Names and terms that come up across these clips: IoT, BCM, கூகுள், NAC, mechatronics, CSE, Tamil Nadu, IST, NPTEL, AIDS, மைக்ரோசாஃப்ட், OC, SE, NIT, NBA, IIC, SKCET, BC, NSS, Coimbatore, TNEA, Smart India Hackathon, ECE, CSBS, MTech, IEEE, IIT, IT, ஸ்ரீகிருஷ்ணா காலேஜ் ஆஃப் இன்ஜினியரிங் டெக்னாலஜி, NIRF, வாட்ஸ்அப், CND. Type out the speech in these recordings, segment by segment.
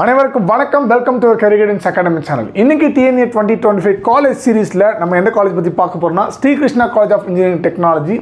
அனைவருக்கும் வணக்கம். Welcome to our career guidance academy channel. இன்னைக்கு TNEA 2025 காலேஜ் சீரீஸ்ல நம்ம எந்த காலேஜ் பத்தி பார்க்க போறோம்னா, ஸ்ரீகிருஷ்ணா காலேஜ் ஆஃப் இன்ஜினியரிங் டெக்னாலஜி,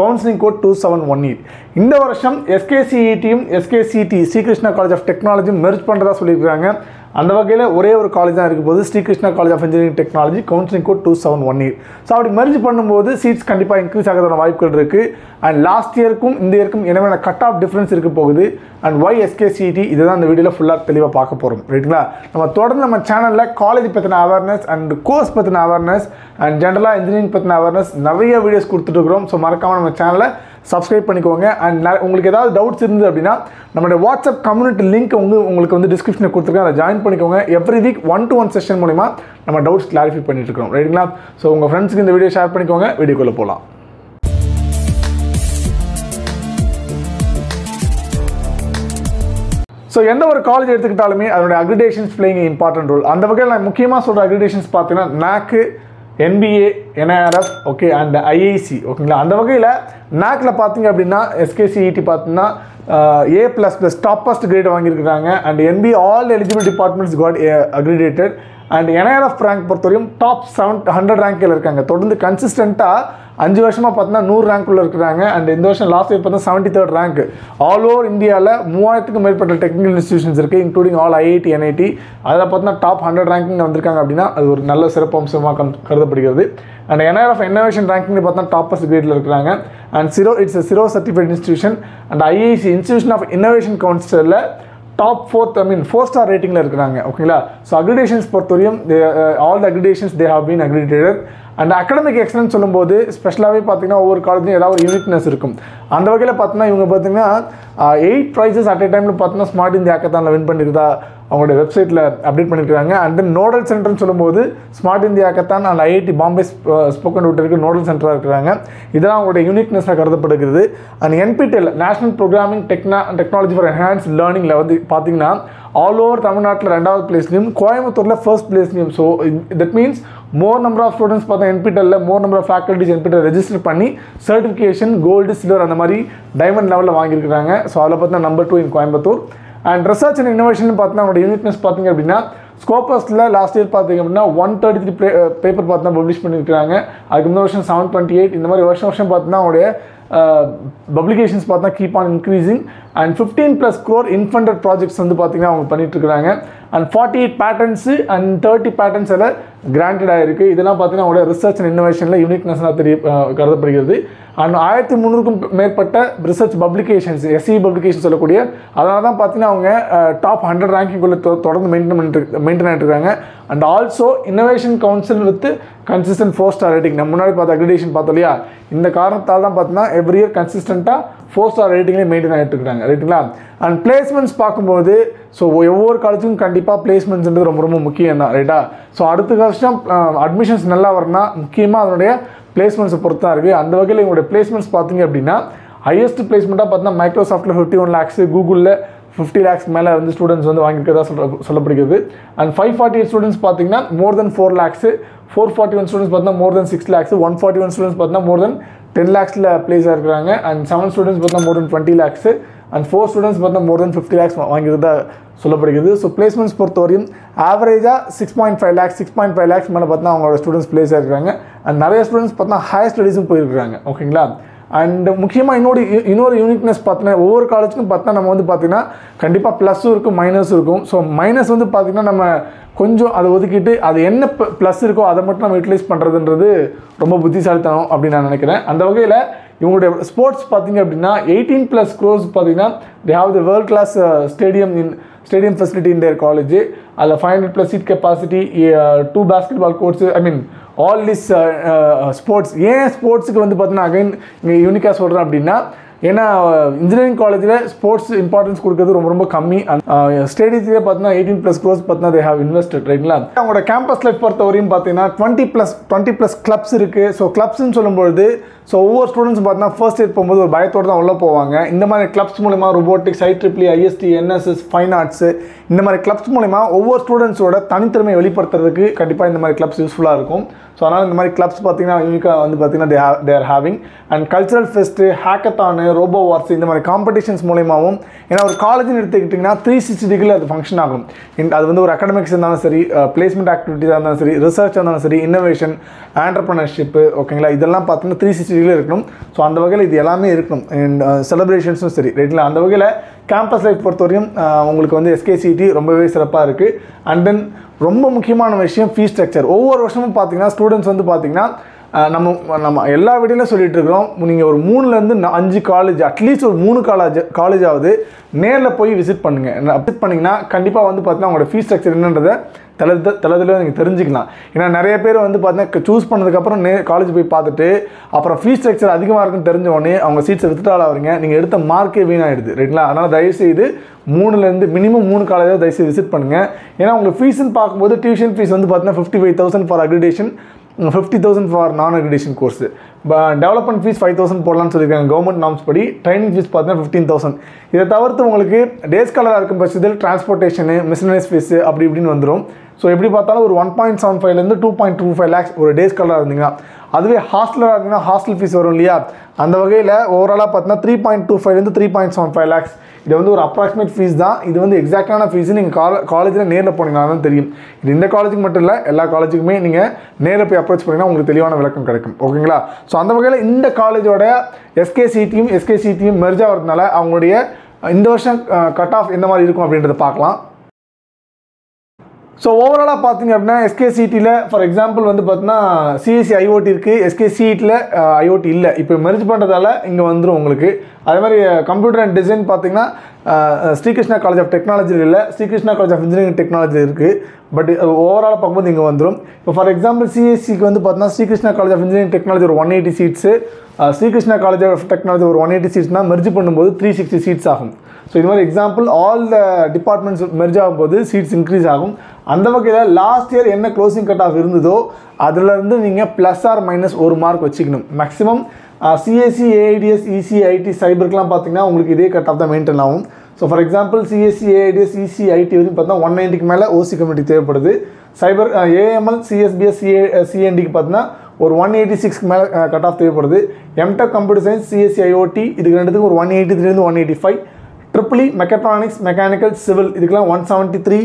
counselling code 2718. இந்த வருஷம் SKCETயும் SKCET Srikrishna college of technology merge பண்ணுறதா சொல்லியிருக்காங்க. அந்த வகையில் ஒரே ஒரு காலேஜ் தான் இருக்கும்போது ஸ்ரீகிருஷ்ணா காலேஜ் ஆஃப் இன்ஜினியரிங் டெக்னாலஜி, counselling code 2718. So அப்படி மெர்ஜ் பண்ணும்போது சீட்ஸ் கண்டிப்பாக இன்க்ரீஸ் ஆகிறதான வாய்ப்புகள் இருக்குது. அண்ட் லாஸ்ட் இயருக்கும் இந்த இயருக்கும் என்னென்ன கட் ஆஃப் டிஃப்ரென்ஸ் இருக்க போகுது அண்ட் ஒய் SKCET, இதுதான் இந்த வீடியோவில் ஃபுல்லாக தெளிவாக பார்க்க போகிறோம். ரைட்டுங்களா, நம்ம தொடர்ந்து நம்ம சேனலில் காலேஜ் பற்றின அவேர்னஸ் அண்ட் கோர்ஸ் பற்றின அவேர்னஸ் அண்ட் ஜென்ரலாக இன்ஜினியரிங் பற்றின அவேர்னஸ் நிறைய வீடியோஸ் கொடுத்துட்டுருக்கிறோம். ஸோ மறக்காமல் நம்ம சேனலை சப்ஸ்கிரைப் பண்ணிக்கோங்க. அண்ட் உங்களுக்கு ஏதாவது டவுட்ஸ் இருந்து அப்படின்னா நம்மளுடைய வாட்ஸ்அப் கம்யூனிட்டி லிங்க் உங்களுக்கு வந்து டிஸ்கிரிப்ஷனில் கொடுத்துருக்கேன், அதை ஜாயின் பண்ணிக்கோங்க. எவ்ரி வீக் 1-to-1 செஷன் மூலிமா நம்ம டவுட்ஸ் கிளாரிஃபை பண்ணிட்டு இருக்கிறோம். ரைட்டுங்களா, ஸோ உங்கள் ஃப்ரெண்ட்ஸுக்கு இந்த வீடியோ ஷேர் பண்ணிக்கோங்க. வீடியோக்குள்ளே போகலாம். ஸோ எந்த ஒரு காலேஜ் எடுத்துக்கிட்டாலுமே அதனுடைய அக்ரிடேஷன்ஸ் பிளேயிங் இம்பார்ட்டன்ட் ரோல். அந்த வகையில் நான் முக்கியமாக சொல்கிற அக்ரிடேஷன்ஸ் பார்த்தீங்கன்னா NAC, NBA, NIRF, okay, and IIC. ஓகேங்களா, அந்த வகையில் NACல பார்த்தீங்க அப்படின்னா SKCET பார்த்தீங்கன்னா A++ டாப்பஸ்ட் கிரேட் வாங்கியிருக்கிறாங்க. And NBA all eligible departments got accredited. And NIRF rank பொறுத்தவரையும் டாப் 700 ரேங்கில் இருக்காங்க. தொடர்ந்து கன்சிஸ்டண்ட்டாக 5 வருஷமாக பார்த்தீங்கன்னா 100 ரேங்க்குள்ளே இருக்கிறாங்க. அண்ட் இந்த வருஷம் லாஸ்ட் இயர் பார்த்தீங்கன்னா 73rd ரேங்க். ஆல் ஓவர் இந்தியாவில் 3000க்கும் மேற்பட்ட டெக்னிக்கல் இன்ஸ்டியூஷன்ஸ் இருக்குது, இன்க்ளூடிங் ஆல் IIT, NIT. அதில் பார்த்தீங்கன்னா டாப் 100 ரேங்கிங் வந்திருக்காங்க. அப்படின்னா அது ஒரு நல்ல சிறப்பம்சமாக கருதப்படுகிறது. அண்ட் NIRF இன்னோவேஷன் ரேங்கிங்னு பார்த்தா டாப்பஸ்ட் கிரேடில் இருக்கிறாங்க. And it's a 0 certified institution. And IIC institution of innovation கவுன்சிலில் டாப் 4-star ரேட்டிங்கில் இருக்கிறாங்க. ஓகேங்களா, ஸோ அக்ரிடேஷன்ஸ் பொறுத்தவரையும் all the accreditations they have been accredited. And academic excellence சொல்லும்போது ஸ்பெஷலாகவே பார்த்தீங்கன்னா ஒவ்வொரு காலேஜ்லையும் ஏதாவது ஒரு யூனிக்னஸ் இருக்கும். அந்த வகையில் பார்த்தீங்கன்னா இவங்க பார்த்தீங்கன்னா 8 prizes அட் எ டைமில் பார்த்தீங்கன்னா ஸ்மார்ட் இந்தியா ஹேக்கத்தானில் வின் பண்ணியிருக்கதா அவங்களுடைய வெப்சைட்டில் அப்டேட் பண்ணியிருக்காங்க. அண்ட் தென் நோடல் சென்டர்னு சொல்லும்போது smart India hackathon and IIT Bombay spoken டூட்டருக்கு நோடல் சென்டராக இருக்கிறாங்க. இதெல்லாம் அவங்களுடைய யூனிக்னஸாக கருதப்படுகிறது. And NPTEL, national programming technology for enhance லேர்னிங்கில் வந்து பார்த்தீங்கன்னா ஆல் ஓவர் தமிழ்நாட்டில் 2வது பிளேஸ்லையும் கோயம்புத்தூரில் 1st பிளேஸ்லையும். So that means more number of students பார்த்தா NPTELல more number of faculties NPTEL register பண்ணி சர்டிஃபிகேஷன் கோல்டு, சில்வர், அந்த மாதிரி டைமண்ட் லெவலில் வாங்கியிருக்கிறாங்க. ஸோ அதில் பார்த்தா number 2 in Coimbatore. And research and innovation பார்த்தீங்கன்னா அவங்களோட யூனிட்னஸ் பார்த்தீங்க அப்படின்னா ஸ்கோப்பஸில் லாஸ்ட் இயர் பார்த்தீங்க அப்படின்னா 133 பேப்பர் பார்த்தீங்கன்னா பப்ளிஷ் பண்ணியிருக்கிறாங்க. அதுக்கு இந்த வருஷம் 728. இந்த மாதிரி வருஷம் பார்த்தீங்கன்னா அவங்களுடைய பப்ளிகேஷன்ஸ் பார்த்தா keep on increasing. And 15+ crore in funded projects வந்து பார்த்தீங்கன்னா அவங்க பண்ணிட்டு இருக்கிறாங்க. அண்ட் 48 patents அண்ட் 30 patents எல்லாம் கிராண்டட் ஆகிருக்கு. இதெல்லாம் பார்த்தீங்கன்னா அவங்களோட ரிசர்ச் அண்ட் இன்னோவேஷனில் யூனிக்னஸ்னாக கருதப்படுகிறது. அண்ட் 1300க்கும் மேற்பட்ட ரிசர்ச் பப்ளிகேஷன்ஸ், SE பப்ளிகேஷன் சொல்லக்கூடிய, அதனால தான் பார்த்தீங்கன்னா அவங்க டாப் 100 ரேங்கிங்குள்ளே தொடர்ந்து மெயின்டைன் ஆகிட்டு இருக்காங்க. And also innovation council with consistent 4-star rating. நம்ம முன்னாடி பார்த்த அக்ரிடேஷன் பார்த்தோம் இல்லையா, இந்த காரணத்தால் தான் பார்த்தீங்கன்னா எவ்ரி இயர் கன்சிஸ்டண்ட்டாக 4-star ரேட்டிங்லேயே மெயின்டைன் ஆகிட்டு இருக்காங்க. ரைட்டுங்களா, அண்ட் பிளேஸ்மெண்ட்ஸ் பார்க்கும்போது ஸோ ஒவ்வொரு காலேஜுக்கும் கண்டிப்பாக பிளேஸ்மெண்ட்ஸ்ன்றது ரொம்ப ரொம்ப முக்கியம் தான். ரைட்டா, ஸோ அடுத்த வருஷம் அட்மிஷன்ஸ் நல்லா வரணும்னா முக்கியமாக அதனுடைய பிளேஸ்மெண்ட்ஸை பொறுத்து தான் இருக்குது. அந்த வகையில் எங்களுடைய பிளேஸ்மெண்ட்ஸ் பார்த்தீங்க அப்படின்னா ஹையஸ்ட் பிளேஸ்மெண்ட்டாக பார்த்தீங்கன்னா மைக்ரோசாஃப்ட்டில் 51 lakhs, கூகுளில் 50 lakhs மேலே வந்து ஸ்டூடெண்ட்ஸ் வந்து வாங்கியிருக்கதா சொல்லப்படுகிறது. அண்ட் 548 ஸ்டூடெண்ட்ஸ் பார்த்தீங்கன்னா மோர் தென் 4 lakhs, 441 ஸ்டூடெண்ட்ஸ் பார்த்தீங்கன்னா மோர் தென் 6 lakhs, 141 ஸ்டூடெண்ட்ஸ் பார்த்தீங்கன்னா மோர் தென் 10 lakhsல பிளேஸாக இருக்கிறாங்க. அண்ட் 7 ஸ்டூடெண்ட்ஸ் பார்த்தீங்கன்னா more than 20 lakhs, and 4 students பார்த்தீங்கன்னா மோர் தென் 50 lakhs வாங்கிறதா சொல்லப்படுகிறது. ஸோ பிளேஸ்மெண்ட்ஸ் பொறுத்தவரையும் ஆவரேஜாக 6.5 lakhs மேலே பார்த்தீங்கன்னா அவங்களோட ஸ்டூடெண்ட்ஸ் பிளேஸாக இருக்கிறாங்க. அண்ட் நிறைய ஸ்டூடெண்ட்ஸ் பார்த்தீங்கன்னா ஹையர் ஸ்டடீஸும் போயிருக்கிறாங்க. ஓகேங்களா, அண்ட் முக்கியமாக இன்னொரு யூனிக்னஸ் பார்த்தீங்கன்னா ஒவ்வொரு காலேஜுக்கும் பார்த்தா நம்ம வந்து பார்த்திங்கன்னா கண்டிப்பாக ப்ளஸ்ஸும் இருக்கும், மைனஸும் இருக்கும். ஸோ மைனஸ் வந்து பார்த்திங்கன்னா நம்ம கொஞ்சம் அதை ஒதுக்கிட்டு அது என்ன ப்ளஸ் இருக்கோ அதை மட்டும் நம்ம யூட்டிலைஸ் பண்ணுறதுன்றது ரொம்ப புத்திசாலித்தனம் அப்படின்னு நான் நினைக்கிறேன். அந்த வகையில் இவங்களுடைய ஸ்போர்ட்ஸ் பார்த்திங்க அப்படின்னா 18+ crores பார்த்திங்கன்னா they have the world class stadium facility in their college. அதில் 500+ seat capacity, 2 basketball courts, all this sports. ஏன் ஸ்போர்ட்ஸுக்கு வந்து பார்த்தீங்கன்னா அகைன் இங்கே யூனிக்காக சொல்கிறேன் அப்படின்னா, ஏன்னா இன்ஜினியரிங் காலேஜில் ஸ்போர்ட்ஸ் இம்பார்ட்டன்ஸ் கொடுக்கறது ரொம்ப ரொம்ப கம்மி. ஸ்டேடியத்திலே பார்த்தீங்கன்னா 18+ crores பார்த்தீங்கன்னா தே ஹவ் இன்வெஸ்டட். ரைட்டுங்களா, அவங்களோட கேம்பஸ் லைஃப் பொறுத்தவரையும் பார்த்தீங்கன்னா 20+ கிளப்ஸ் இருக்குது. ஸோ கிளப்ஸ்ன்னு சொல்லும்பொழுது So over students பாத்தனா first year போகும்போது ஒரு பயத்தோட தான் உள்ள போவாங்க. இந்த மாதிரி கிளப்ஸ் மூலமா robotics, IEEE, IST, NSS, fine arts இந்த மாதிரி கிளப்ஸ் மூலமா over students ஓட தனித்திறமை வெளிப்படுத்துறதுக்கு கண்டிப்பா இந்த மாதிரி கிளப்ஸ் யூஸ்ஃபுல்லா இருக்கும். சோ அதனால இந்த மாதிரி கிளப்ஸ் பாத்தீங்கன்னா யூனிக்கா வந்து பாத்தீங்கன்னா they are having and cultural fest, hackathon, robo wars இந்த மாதிரி காம்படிஷன்ஸ் மூலமாவும் ஏனா ஒரு காலேஜ்னு எடுத்துக்கிட்டீங்கன்னா 360 டிகிரி அது ஃபங்க்ஷன் ஆகும். அது வந்து ஒரு அகாடமிக்ஸ் இருந்தாலும் சரி, பிளேஸ்மென்ட் ஆக்டிவிட்டீஸ் இருந்தாலும் சரி, ரிசர்ச் இருந்தாலும் சரி, இன்னோவேஷன், எண்டர்பிரெனர்ஷிப் ஓகேங்களா இதெல்லாம் பாத்தீங்கன்னா 360 So, அந்த வகையில் இது எல்லாமே இருக்கணும் and celebrations-ம் சரி ரைட்ல அந்த வகையில் campus life பொறுத்தவரையும் உங்களுக்கு வந்து SKCET ரொம்பவே சிறப்பா இருக்கு and then ரொம்ப முக்கியமான விஷயம் fee structure ஒவ்வொரு வருஷமும் பாத்தீங்கன்னா ஸ்டூடண்ட்ஸ் வந்து பாத்தீங்கன்னா நம்ம எல்லா வீடியோலயும் சொல்லிட்டு இருக்கோம் நீங்க ஒரு 3ல இருந்து 5 காலேஜ் அட்லீஸ்ட் ஒரு 3 காலேஜ் ஆவது நேர்ல போய் விசிட் பண்ணுங்க விசிட் பண்ணீங்கன்னா கண்டிப்பா வந்து பாத்தீங்கன்னா உங்க ஃபீஸ் ஸ்ட்ரக்சர் என்னன்றதை தலதுல நீங்க தெரிஞ்சுக்கலாம் ஏனா நிறைய பேர் வந்து பாத்தீங்கன்னா चूஸ் பண்ணதுக்கு அப்புறம் காலேஜ் போய் பார்த்துட்டு அப்புறம் ஃபீஸ் ஸ்ட்ரக்சர் அதிகமா இருக்குன்னு தெரிஞ்ச உடனே அவங்க சீட்ஸ் வித்துட்டால வரீங்க நீங்க எடுத்த மார்க்கே வீணாயிடுது ரைட்ல அதனால தயவு செய்து 3ல இருந்து மினிமம் 3 காலேஜ் தயவு செய்து விசிட் பண்ணுங்க ஏனா உங்க ஃபீஸ்ன்னு பாக்கும்போது டியூஷன் ஃபீஸ் வந்து பாத்தீங்கன்னா 55000 for accreditation 50,000 for non-accreditation course. Development fees 5,000 போடலாம்னு சொல்லிருக்காங்க government norms படி. Training fees பார்த்தீங்கன்னா 15,000. இத தவிர்த்து உங்களுக்கு டேஸ் காலரா இருக்கும் பட்சத்தில் transportation, miscellaneous fees அப்படி இப்படின்னு வந்துரும். சோ எப்படி பார்த்தாலும் ஒரு 1.75 ல இருந்து 2.25 lakhs ஒரு டேஸ் காலரா இருந்தீங்கன்னா அதுவே ஹாஸ்டலரா இருந்தீங்கன்னா ஹாஸ்டல் ஃபீஸ் வரும் இல்லையா அந்த வகையில ஓவராலா பார்த்தீங்கன்னா 3.25 ல இருந்து 3.75 lakhs இது வந்து ஒரு அப்ராக்ஸிமேட் ஃபீஸ் தான் இது வந்து எக்ஸாக்டான ஃபீஸ் நீங்க காலேஜ்ல நேர்ல போனீங்கன்னா தான் தெரியும் இது இந்த காலேஜுக்கு மட்டும் இல்ல எல்லா காலேஜுக்குமே நீங்க நேர்ல போய் அப்ரோச் பண்ணீங்கன்னா உங்களுக்கு தெளிவான விளக்கம் கிடைக்கும் ஓகேங்களா சோ அந்த வகையில இந்த காலேஜோட SKCET-யும் merge ஆகிறதுனால அவங்களுடைய இந்த வருஷம் கட் ஆஃப் என்ன மாதிரி இருக்கும் அப்படின்றத பார்க்கலாம் So overall பாத்தீங்க அப்படினா SKCET ல for example வந்து பார்த்தனா CSE IoT இருக்கு SKCET ல IoT இல்ல இப்போ merge பண்றதால இங்க வந்துரும் உங்களுக்கு அதே மாதிரி கம்ப்யூட்டர் அண்ட் டிசைன் பாத்தீங்கன்னா ஸ்ரீகிருஷ்ணா காலேஜ் ஆஃப் டெக்னாலஜி இல்ல ஸ்ரீகிருஷ்ணா காலேஜ் ஆஃப் இன்ஜினியரிங் டெக்னாலஜி இருக்கு பட் ஓவரால் பாக்கும்போது இங்க வந்துரும் இப்போ for example CSE க்கு வந்து பார்த்தனா ஸ்ரீகிருஷ்ணா காலேஜ் ஆஃப் இன்ஜினியரிங் டெக்னாலஜி ஒரு 180 seats Srikrishna college of technology ஒரு 180 சீட்ஸ்னா merge பண்ணும்போது 360 சீட்ஸ் ஆகும் So in one example all the departments merge ஆகும்போது seats increase ஆகும் அந்த வகையில் last year என்ன closing cut off இருந்ததோ அதுல இருந்து நீங்க plus or minus 1 mark வச்சுக்கணும் maximum CSE AIDS ECE IT சைபர்க்குலாம் பாத்தீங்கன்னா உங்களுக்கு இதே cut off தான் மெயின்டெய்ன் ஆகும் So for example CSE AIDS ECE IT வந்து பார்த்தா 190 க்கு மேல OC community தேவைப்படுது சைபர் AML CSBS CND க்கு பார்த்தா ஒரு 186 க்கு மேல cut off தேவைப்படுது MTech computer science CSE IoT இதுக்கு ரெண்டுத்துக்கு ஒரு 183 இருந்து 185 IEEE mechatronics mechanical civil இதுக்கெல்லாம் 173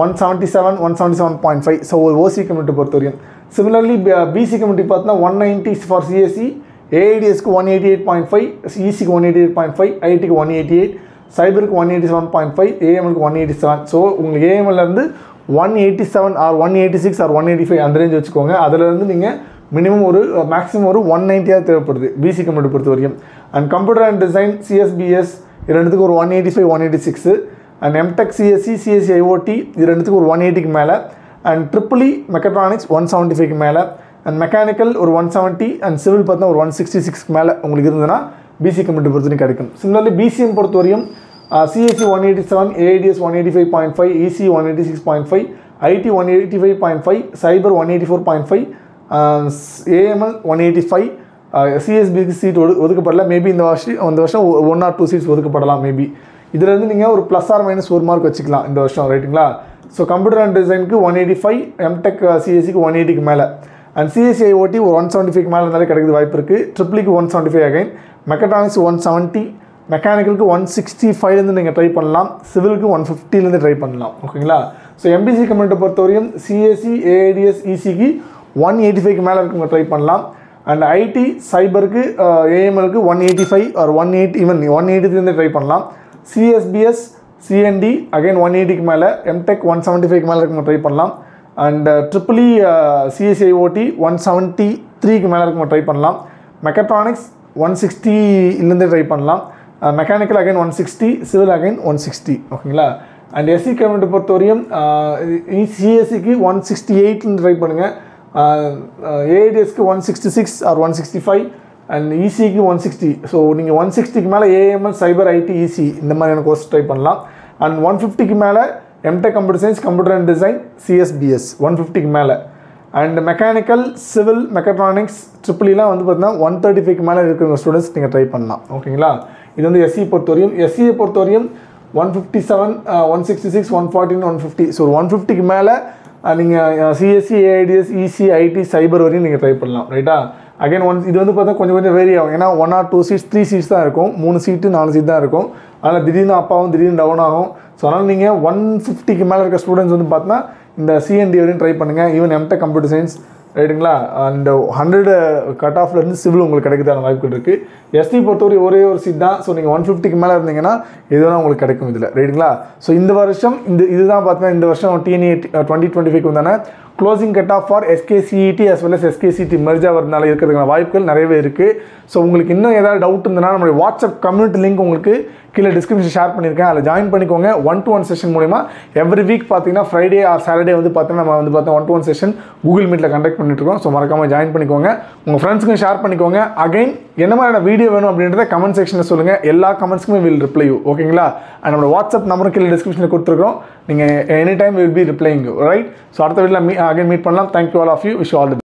177 177.5 so ஒரு OC community பொறுத்தவரையும் similarly BC community பார்த்தா 190 for CSE AIDS க்கு 188.5 EC க்கு 188.5 IT க்கு 188 cyber க்கு 187.5 AML க்கு 187 so உங்களுக்கு AML ல இருந்து 187 or 186 or 185 அந்த ரேஞ்ச் வெச்சுக்கோங்க அதில இருந்து நீங்க minimum ஒரு maximum ஒரு 190 ஆ தேவைப்படுது BC community பொறுத்தவரையும் and computer and design CSBS இது ரெண்டுத்துக்கு ஒரு 185 186 and MTech CSE CSE IoT இது ரெண்டுத்துக்கு ஒரு 180 க்கு மேல and IIIE mechatronics 175 க்கு மேல and mechanical ஒரு 170 and civil பார்த்தா ஒரு 166 க்கு மேல உங்களுக்கு இருந்தனா BC கமிட்டி பொறுத்து கிடைக்கும் similarly BCM பொறுத்து வரையும் CSE 187 AIDS 185.5 EC 186.5 IT 185.5 cyber 184.5 AML 185 CSBC seat ஒதுக்கப்படல மேபி இந்த வருஷம் 1 or 2 seats ஒதுக்கப்படலாம் மேபி இதில இருந்து நீங்க ஒரு plus or minus 1 mark வச்சுக்கலாம் இந்த வருஷம் ரைட்ங்களா சோ கம்ப்யூட்டர் அண்ட் டிசைனுக்கு 185 MTech CSE க்கு 180 க்கு மேல and CSE IoT 175 க்கு மேல இருந்தால கிடைக்குது வாய்ப்பு இருக்கு IIIE க்கு 175 again mechatronics 170 mechanical க்கு 165 ல இருந்து நீங்க ட்ரை பண்ணலாம் civil க்கு 150 ல இருந்து ட்ரை பண்ணலாம் ஓகேங்களா சோ MBC கமெண்ட் பொறுத்தவரையும் CSE AIDS ECE க்கு 185 க்கு மேல இருக்குங்க ட்ரை பண்ணலாம் And IT, Cyber, AML 185 or 180 even 183 வந்து ட்ரை பண்ணலாம் CSBS, CND again 180 க்கு மேல MTech 175 க்கு மேல இருக்குங்க ட்ரை பண்ணலாம் and IIIE CSE IoT 173 க்கு மேல இருக்குங்க ட்ரை பண்ணலாம் Mechatronics 160 ல இருந்து ட்ரை பண்ணலாம் Mechanical again 160 Civil again 160 ஓகேங்களா and SE கமெண்ட் பொறுத்தவரையும் CSE க்கு 168 ல இருந்து ட்ரை பண்ணுங்க AADS க்கு 166 or 165 and EC க்கு 160 so நீங்க 160 க்கு மேல AML cyber IT EC இந்த மாதிரியான கோர்ஸ் ட்ரை பண்ணலாம் and 150 க்கு மேல MTech computer science computer and design CSBS 150 க்கு மேல and mechanical, civil, mechatronics, triple E la vandu pathina 135 ku mela irukra students neenga try pannalam. Okayla idu vandu SE porthoriyum, SE porthoriyum 157, 166, 114, 150. So 150 ku mela neenga CSE, AIDS, EC, IT, cyber variyum neenga try pannalam, right? Again, once idu vandu pathina konjam konjam vary agum, ena 1 or 2 seats, 3 seats da irukum, 3 seat 4 seat da irukum, adha didina up agum didina down agum. So adanal neenga 150 ku mela irukra students vandu pathina இந்த CND வரையும் try பண்ணுங்கள். Even MTech computer science ரைட்டுங்களா, and 100 cut ஆஃப்லேருந்து civil உங்களுக்கு கிடைக்கிறதான வாய்ப்புகள் இருக்குது. ST பொறுத்தவரை ஒரே ஒரு சீட் தான். ஸோ நீங்கள் 150 மேலே இருந்தீங்கன்னா இதுதான் உங்களுக்கு கிடைக்கும் இதில், ரைட்டுங்களா. ஸோ இந்த வருஷம் இதுதான் பார்த்தீங்கன்னா இந்த வருஷம் TNEA 2025 வந்தானே closing cut off for SKCET as well as SKCET மெர்ஜாக வரதுனால இருக்கிறதுக்கான வாய்ப்புகள் நிறையவே இருக்குது. ஸோ உங்களுக்கு இன்னும் ஏதாவது டவுட் இருந்ததுன்னா நம்மளுடைய வாட்ஸ்அப் கம்யூனிட்டி லிங்க் உங்களுக்கு கீழே டிஸ்கிரிப்ஷன் ஷேர் பண்ணியிருக்கேன், அதில் ஜாயின் பண்ணிக்கோங்க. 1-to-1 செஷன் மூலிமா எவ்ரி வீக் பார்த்தீங்கன்னா ஃப்ரைடே ஆர் சாட்டர்டே வந்து பார்த்தீங்கன்னா நம்ம வந்து பார்த்தோம் 1-to-1 செஷன் கூகுள் மீட்டில் கண்டக்ட் பண்ணிட்டு இருக்கோம். ஸோ மறக்காமல் ஜாயின் பண்ணிக்கோங்க, உங்கள் ஃப்ரெண்ட்ஸுக்கும் ஷேர் பண்ணிக்கோங்க. அகைன் என்ன மாதிரியான வீடியோ வேணும் அப்படின்றத கமெண்ட் செக்ஷனில் சொல்லுங்கள், எல்லா கமெண்ட்ஸுக்குமே வில் ரிப்ளை யூ, ஓகேங்களா. அண்ட் நம்மளோட வாட்ஸ்அப் நம்பரும் கீழே டிஸ்கிரிப்ஷனில் கொடுத்துருக்கோம், நீங்கள் any time will be replying you, right. So அடுத்த வீட்டில் அகைன் மீட் பண்ணலாம். Thank you all of you, wish all the best.